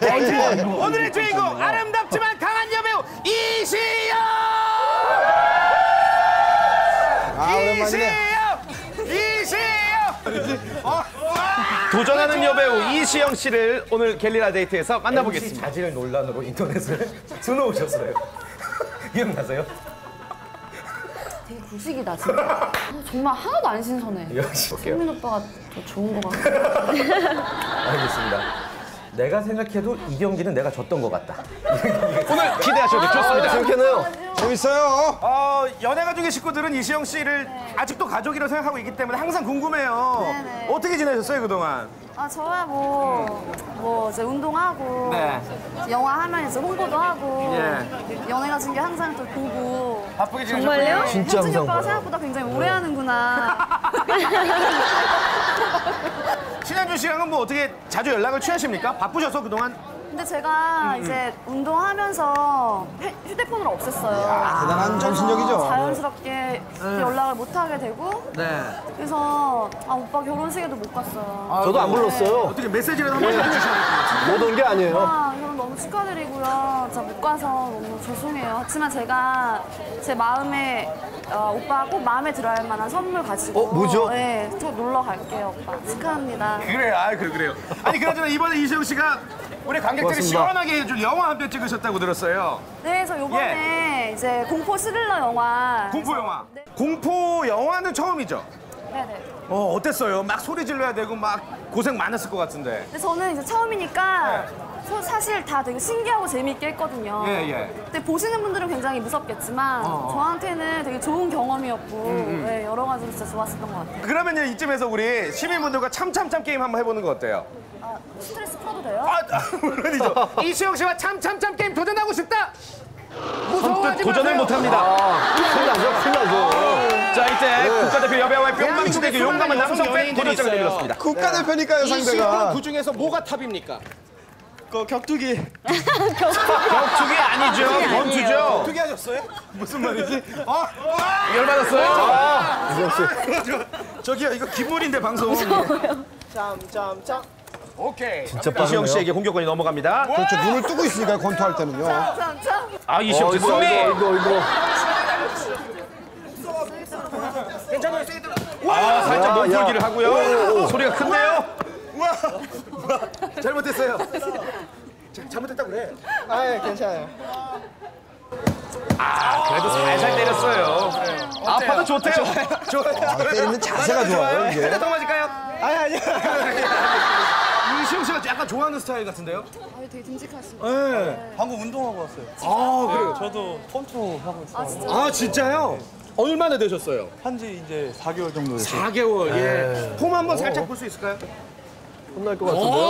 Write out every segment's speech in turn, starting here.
자, 오늘의 주인공 아름답지만 강한 여배우 이시영. 도전하는 여배우 이시영 씨를 오늘 겔리라 데이트에서 만나보겠습니다. 자질 논란으로 인터넷을 수놓으셨어요. 기억나세요? 되게 구식이다 진짜. 정말 하나도 안 신선해. 성민 오빠가 더 좋은 것 같아요. 알겠습니다. 내가 생각해도 이 경기는 내가 졌던 것 같다. 오늘 기대하셔도 좋습니다. 재밌겠네요. 재밌어요. 연애가 중인 식구들은 이시영 씨를 네. 아직도 가족이라고 생각하고 있기 때문에 항상 궁금해요. 네네. 어떻게 지내셨어요 그동안? 저야 뭐 이제 운동하고 네. 영화 하면 이제 홍보도 하고 예. 연애가 중인 게 항상 또 보고 바쁘게 지내셨군요. 정말요? 진짜 현진이 오빠가 생각보다 굉장히 오래 하는구나. 신현준 씨랑은 뭐 어떻게 자주 연락을 취하십니까? 바쁘셔서 그동안? 근데 제가 이제 운동하면서 휴대폰을 없앴어요. 이야, 대단한 정신력이죠. 자연스럽게 연락을 못하게 되고 네. 그래서 오빠 결혼식에도 못 갔어요. 저도 안 불렀어요. 어떻게 메시지라도 한번 해주셔야 돼요. 못 온 게 아니에요. 그럼 너무 축하드리고요. 진짜 못 가서 너무 죄송해요. 하지만 제가 제 마음에 오빠 꼭 마음에 들어야 할 만한 선물 가지고 뭐죠? 네, 또 놀러 갈게요. 오빠 축하합니다. 그래요. 그래요. 아니 그나저나 이번에 이시영 씨가 우리 관객들이 시원하게 해줄 영화 한 편 찍으셨다고 들었어요. 네, 그래서 요번에 예. 이제 공포 스릴러 영화. 공포 영화. 네. 공포 영화는 처음이죠? 네네. 어땠어요? 막 소리 질러야 되고 막 고생 많았을 것 같은데. 근데 저는 이제 처음이니까 네. 사실 다 되게 신기하고 재미있게 했거든요. 예예. 근데 보시는 분들은 굉장히 무섭겠지만 저한테는 되게 좋은 경험이었고 네, 여러 가지로 진짜 좋았었던 것 같아요. 그러면요 이쯤에서 우리 시민분들과 참참참 게임 한번 해보는 거 어때요? 스트레스 풀어도 돼요? 물론이죠. 이시영 씨와 참참참 게임 도전하고 싶다? 무서워하지 마세요. 도전을 못합니다. 큰일 나죠. 자 이제 국가대표 여배우의 뿅망치대기 용감한 남성 팬 도전장을 드렸습니다. 국가대표니까요 상대가. 이 시구는 그중에서 뭐가 탑입니까? 격투기. 격투기 아니죠. 권투죠. 격투기 하셨어요? 무슨 말이지? 열받았어요? 저기요 이거 기본인데 방송. 짬짬짬. 오케이. 진짜 이시영 씨에게 공격권이 넘어갑니다. 그렇죠. 눈을 뜨고 있으니까 권투할 때는요. 참. 이시영 씨 승리. 괜찮아요. 살짝 몸풀기를 하고요. 소리가 큰데요. 잘못했어요. 잘못했다고 그래. 괜찮아요. 그래도 살살 때렸어요. 아파도 좋대요. 좋아요. 때리는 자세가 좋아요. 이제 더 맞을까요? 아니요. 이시영 씨가 약간 좋아하는 스타일 같은데요? 되게 듬직하시네요. 네. 방금 운동하고 왔어요. 그래요? 저도 펀투 하고 있어요. 진짜요? 진짜요? 네. 얼마나 되셨어요? 한지 이제 4개월 정도 됐어요. 4개월, 예. 폼 한번 살짝 볼 수 있을까요? 혼날 것 같은데요?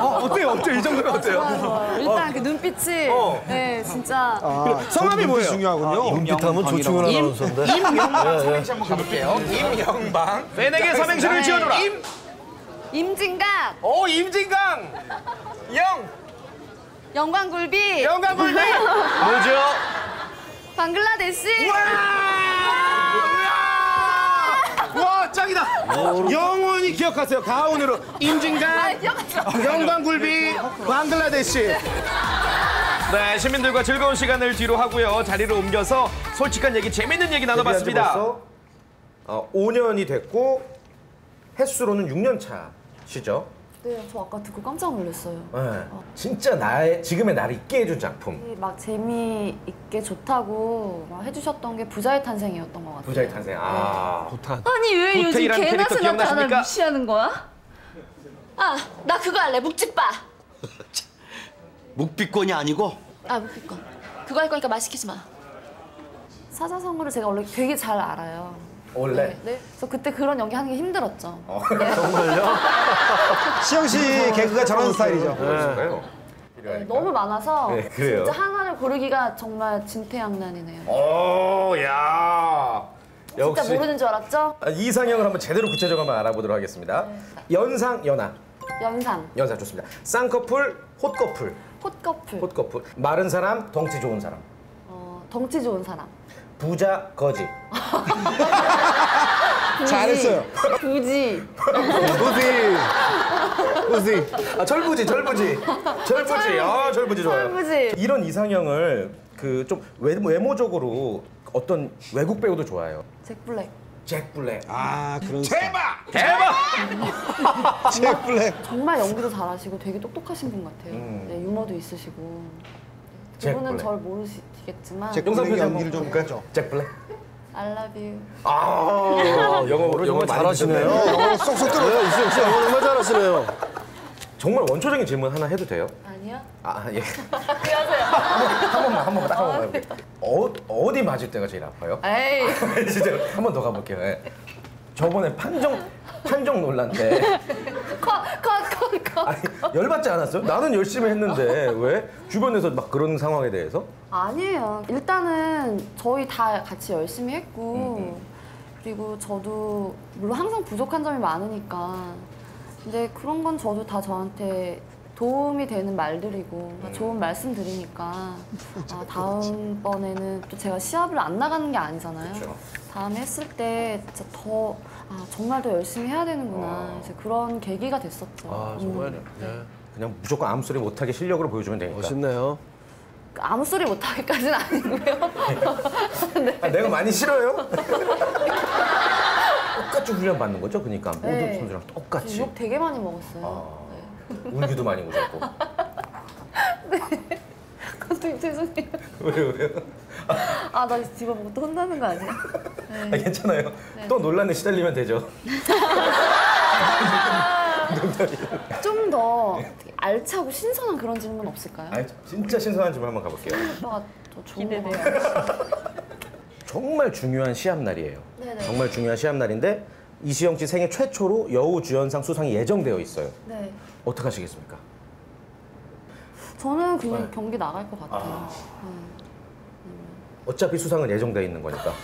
어때요? 이 정도면 어때요? 좋아요. 일단 그 눈빛이 네, 진짜. 성함이 뭐예요? 중요하군요. 눈빛하면 조충현 아나운서인데. 임영방 삼행시 한번 가볼게요. 임영방. 팬에게 삼행시를 지어줘라. 임진강. 임진강. 영광굴비. 영광굴비. 뭐죠? 방글라데시. 와 짱이다. 영원히 기억하세요. 가온으로 임진강, 영광굴비, 방글라데시. 네, 시민들과 즐거운 시간을 뒤로 하고요. 자리를 옮겨서 솔직한 얘기, 재밌는 얘기 나눠봤습니다. 5년이 됐고 횟수로는 6년 차시죠? 네, 저 아까 듣고 깜짝 놀랐어요. 네, 진짜 지금의 나를 있게 해준 작품. 막 재미있게 좋다고 막 해주셨던 게 부자의 탄생이었던 것 같아요. 부자의 탄생, 부탄. 아니 왜 요즘 개나스나 다 날 무시하는 거야? 나 그거 할래, 묵찌빠. 묵비권이 아니고? 묵비권. 그거 할 거니까 말 시키지 마. 사자성어를 제가 원래 되게 잘 알아요. 원래? 네. 그래서 그때 그런 연기 하는 게 힘들었죠. 정말요? 시영 씨 개그가 저런 스타일이죠. 네, 너무 많아서 네, 진짜 하나를 고르기가 정말 진퇴양난이네요. 진짜 역시. 모르는 줄 알았죠? 이상형을 한번 제대로 구체적으로 한번 알아보도록 하겠습니다. 네. 연상, 연하. 연상 좋습니다. 쌍꺼풀, 헛꺼풀. 헛꺼풀. 마른 사람, 덩치 좋은 사람. 덩치 좋은 사람. 부자, 거지. 잘했어요. 부지. 무지. 아, 철부지. 아, 철부지 좋아요. 철부지. 이런 이상형을 그 좀 외모적으로 어떤 외국 배우도 좋아해요. 잭 블랙. 잭 블랙. 아, 그런. 대박! 잭 블랙. 정말 연기도 잘하시고 되게 똑똑하신 분 같아요. 네, 유머도 있으시고. 그분은 절 모르시겠지만. 잭 블랙 연기를 좀 까죠. 잭 블랙. I love you. 아, 영어 잘하시네요. 영어 쏙쏙 들어요. 영어 정말 잘하시네요. 정말 원초적인 질문 하나 해도 돼요? 아니요. 아, 예. 안녕하세요. 한 번만. 어디 맞을 때가 제일 아파요? 에이. 진짜 한 번 더 가볼게요. 예. 저번에 판정 논란 때. 아니, 열받지 않았어요? 나는 열심히 했는데 왜? 주변에서 막 그런 상황에 대해서? 아니에요. 일단은 저희 다 같이 열심히 했고 그리고 저도 물론 항상 부족한 점이 많으니까 근데 그런 건 저도 다 저한테 도움이 되는 말들이고 좋은 말씀 드리니까 아, 다음번에는 또 제가 시합을 안 나가는 게 아니잖아요. 그쵸. 다음에 했을 때 진짜 더 아, 정말 더 열심히 해야 되는구나. 이제 그런 계기가 됐었죠. 아, 정말 네. 그냥 무조건 아무 소리 못하게 실력으로 보여주면 되니까. 멋있네요. 아무 소리 못하게까지는 아니고요. 네. 아, 내가 많이 싫어요? 똑같이 훈련 받는 거죠? 그러니까 모든 선수랑 똑같이. 욕 되게 많이 먹었어요. 아. 울기도 많이 오셨고. 네. 감독님 죄송해요. 왜요? 아, 나 집어보고 또 혼나는 거 아니야? 네. 아, 괜찮아요. 네. 또 논란에 시달리면 되죠. 좀 더 알차고 신선한 그런 질문 없을까요? 아니, 진짜 신선한 질문 한번 가볼게요. 아, 더 좋은 거 정말 중요한 시합날이에요. 네네. 정말 중요한 시합날인데 이시영 씨 생애 최초로 여우주연상 수상이 예정되어 있어요. 네. 어떻게 하시겠습니까? 저는 그냥 경기 나갈 것 같아요. 아. 어차피 수상은 예정되어 있는 거니까.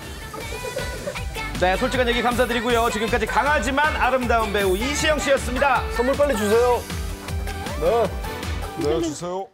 네, 솔직한 얘기 감사드리고요. 지금까지 강하지만 아름다운 배우 이시영 씨였습니다. 선물 빨리 주세요. 네, 주세요.